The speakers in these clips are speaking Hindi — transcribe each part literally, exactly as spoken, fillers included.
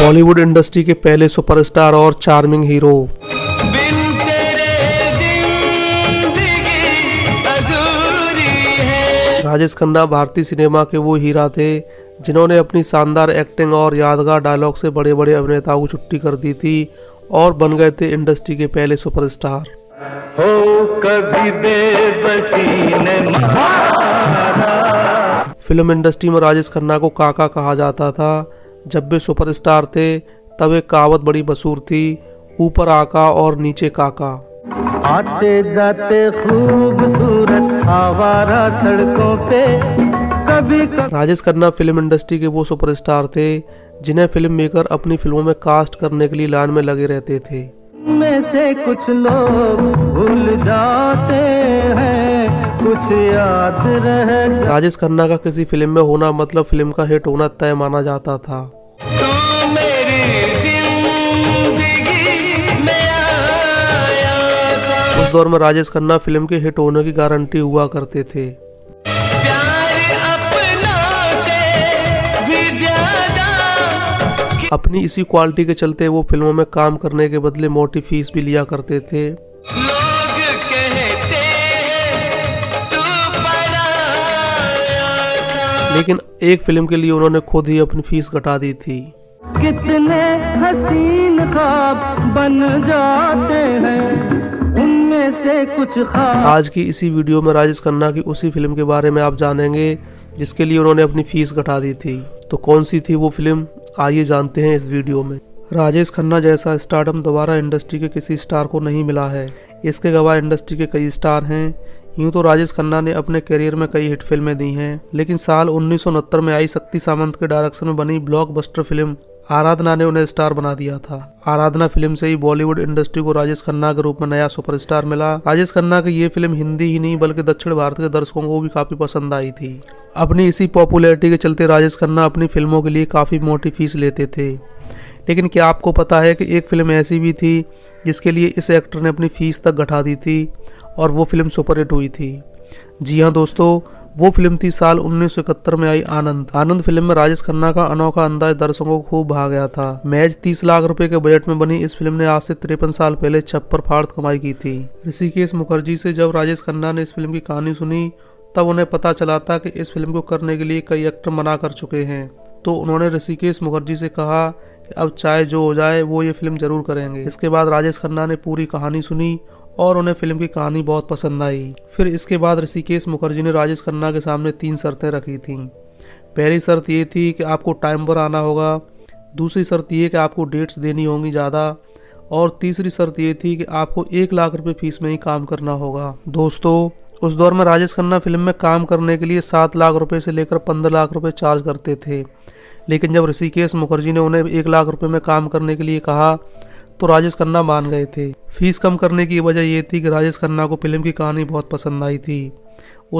बॉलीवुड इंडस्ट्री के पहले सुपरस्टार और चार्मिंग हीरो। राजेश खन्ना भारतीय सिनेमा के वो हीरा थे जिन्होंने अपनी शानदार एक्टिंग और यादगार डायलॉग से बड़े बड़े अभिनेताओं को छुट्टी कर दी थी और बन गए थे इंडस्ट्री के पहले सुपरस्टार। हो कभी बेबसी ने मारा। फिल्म इंडस्ट्री में राजेश खन्ना को काका कहा जाता था। जब वे सुपरस्टार थे तब एक कहावत बड़ी मशहूर थी, ऊपर आका और नीचे काका। आते जाते खूबसूरत आवारा सड़कों पे कभी कभी। राजेश खन्ना फिल्म इंडस्ट्री के वो सुपरस्टार थे जिन्हें फिल्म मेकर अपनी फिल्मों में कास्ट करने के लिए लाइन में लगे रहते थे। में से कुछ लोग भूल जाते हैं, कुछ याद रह जाते। राजेश खन्ना का किसी फिल्म में होना मतलब फिल्म का हिट होना तय माना जाता था। उस दौर में राजेश खन्ना फिल्म के हिट होने की गारंटी हुआ करते थे। अपनी इसी क्वालिटी के चलते वो फिल्मों में काम करने के बदले मोटी फीस भी लिया करते थे। लोग कहते हैं तू पराया। लेकिन एक फिल्म के लिए उन्होंने खुद ही अपनी फीस घटा दी थी। कितने हसीन ख्वाब बन जाते हैं उनमें से कुछ ख्वाब। आज की इसी वीडियो में राजेश खन्ना की उसी फिल्म के बारे में आप जानेंगे जिसके लिए उन्होंने अपनी फीस घटा दी थी। तो कौन सी थी वो फिल्म, आइए जानते हैं इस वीडियो में। राजेश खन्ना जैसा स्टारडम दोबारा इंडस्ट्री के किसी स्टार को नहीं मिला है। इसके अलावा इंडस्ट्री के कई स्टार हैं। यूं तो राजेश खन्ना ने अपने करियर में कई हिट फिल्में दी हैं, लेकिन साल उन्नीस सौ उनहत्तर में आई शक्ति सामंत के डायरेक्शन में बनी ब्लॉकबस्टर फिल्म आराधना ने उन्हें स्टार बना दिया था। आराधना फिल्म से ही बॉलीवुड इंडस्ट्री को राजेश खन्ना के रूप में नया सुपरस्टार मिला। राजेश खन्ना की ये फिल्म हिंदी ही नहीं बल्कि दक्षिण भारत के दर्शकों को भी काफी पसंद आई थी। अपनी इसी पॉपुलैरिटी के चलते राजेश खन्ना अपनी फिल्मों के लिए काफी मोटी फीस लेते थे। लेकिन क्या आपको पता है कि एक फिल्म ऐसी भी थी जिसके लिए इस एक्टर ने अपनी फीस तक घटा दी थी और वो फिल्म सुपरहिट हुई थी। जी हाँ दोस्तों, वो फिल्म थी साल उन्नीस सौ इकहत्तर में आई आनंद। आनंद फिल्म में राजेश खन्ना का अनोखा अंदाज दर्शकों को खूब भा गया था। महज तीस लाख रुपए के बजट में बनी इस फिल्म ने आज से तिरपन साल पहले छप्पर फाड़ कमाई की थी। ऋषिकेश मुखर्जी से जब राजेश खन्ना ने इस फिल्म की कहानी सुनी तब उन्हें पता चला था कि इस फिल्म को करने के लिए कई एक्टर मना कर चुके हैं। तो उन्होंने ऋषिकेश मुखर्जी से कहा कि अब चाहे जो हो जाए वो ये फिल्म जरूर करेंगे। इसके बाद राजेश खन्ना ने पूरी कहानी सुनी और उन्हें फिल्म की कहानी बहुत पसंद आई। फिर इसके बाद ऋषिकेश मुखर्जी ने राजेश खन्ना के सामने तीन शर्तें रखी थीं। पहली शर्त ये थी कि आपको टाइम पर आना होगा, दूसरी शर्त ये कि आपको डेट्स देनी होंगी ज़्यादा, और तीसरी शर्त ये थी कि आपको एक लाख रुपये फीस में ही काम करना होगा। दोस्तों, उस दौर में राजेश खन्ना फिल्म में काम करने के लिए सात लाख रुपए से लेकर पंद्रह लाख रुपए चार्ज करते थे। लेकिन जब ऋषिकेश मुखर्जी ने उन्हें एक लाख रुपए में काम करने के लिए कहा तो राजेश खन्ना मान गए थे। फीस कम करने की वजह यह थी कि राजेश खन्ना को फिल्म की कहानी बहुत पसंद आई थी।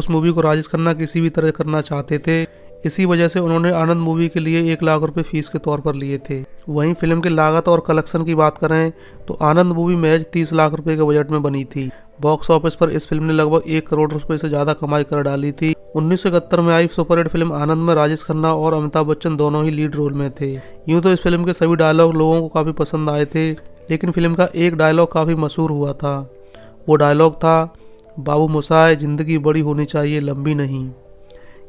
उस मूवी को राजेश खन्ना किसी भी तरह करना चाहते थे। इसी वजह से उन्होंने आनंद मूवी के लिए एक लाख रुपए फीस के तौर पर लिए थे। वहीं फिल्म की लागत और कलेक्शन की बात करें तो आनंद मूवी महज तीस लाख रुपए के बजट में बनी थी। बॉक्स ऑफिस पर इस फिल्म ने लगभग एक करोड़ रुपए से ज्यादा कमाई कर डाली थी। उन्नीस सौ इकहत्तर में आई सुपरहिट फिल्म आनंद में राजेश खन्ना और अमिताभ बच्चन दोनों ही लीड रोल में थे। यूं तो इस फिल्म के सभी डायलॉग लोगों को काफी पसंद आए थे, लेकिन फिल्म का एक डायलॉग काफी मशहूर हुआ था। वो डायलॉग था, बाबू मोशाय जिंदगी बड़ी होनी चाहिए लंबी नहीं।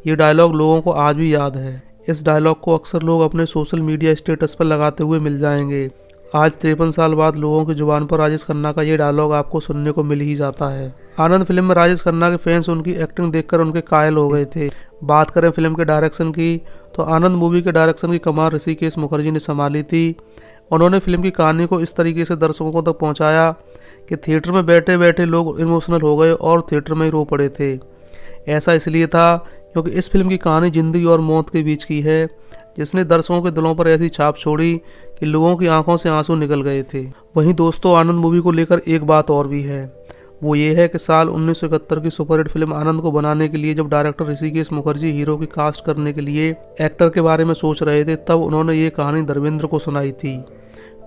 ये डायलॉग लोगों को आज भी याद है। इस डायलॉग को अक्सर लोग अपने सोशल मीडिया स्टेटस पर लगाते हुए मिल जाएंगे। आज तिरपन साल बाद लोगों की जुबान पर राजेश खन्ना का ये डायलॉग आपको सुनने को मिल ही जाता है। आनंद फिल्म में राजेश खन्ना के फैंस उनकी एक्टिंग देखकर उनके कायल हो गए थे। बात करें फिल्म के डायरेक्शन की तो आनंद मूवी के डायरेक्शन की कमान ऋषिकेश मुखर्जी ने संभाली थी। उन्होंने फिल्म की कहानी को इस तरीके से दर्शकों तक पहुँचाया कि थिएटर में बैठे बैठे लोग इमोशनल हो गए और थिएटर में ही रो पड़े थे। ऐसा इसलिए था क्योंकि इस फिल्म की कहानी जिंदगी और मौत के बीच की है, जिसने दर्शकों के दिलों पर ऐसी छाप छोड़ी कि लोगों की आंखों से आंसू निकल गए थे। वहीं दोस्तों, आनंद मूवी को लेकर एक बात और भी है। वो ये है कि साल उन्नीस सौ इकहत्तर की सुपरहिट फिल्म आनंद को बनाने के लिए जब डायरेक्टर ऋषिकेश मुखर्जी हीरो की कास्ट करने के लिए एक्टर के बारे में सोच रहे थे तब उन्होंने ये कहानी धर्मेंद्र को सुनाई थी।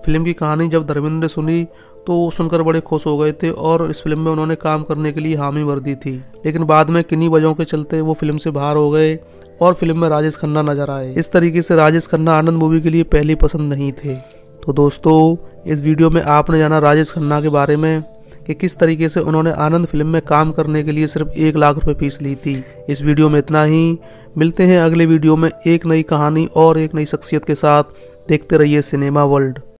फिल्म की कहानी जब धर्मेंद्र ने सुनी तो सुनकर बड़े खुश हो गए थे और इस फिल्म में उन्होंने काम करने के लिए हामी भर दी थी। लेकिन बाद में किन्हीं वजहों के चलते वो फिल्म से बाहर हो गए और फिल्म में राजेश खन्ना नजर आए। इस तरीके से राजेश खन्ना आनंद मूवी के लिए पहली पसंद नहीं थे। तो दोस्तों, इस वीडियो में आपने जाना राजेश खन्ना के बारे में कि किस तरीके से उन्होंने आनंद फिल्म में काम करने के लिए सिर्फ एक लाख रुपए फीस ली थी। इस वीडियो में इतना ही। मिलते हैं अगले वीडियो में एक नई कहानी और एक नई शख्सियत के साथ। देखते रहिए सिनेमा वर्ल्ड।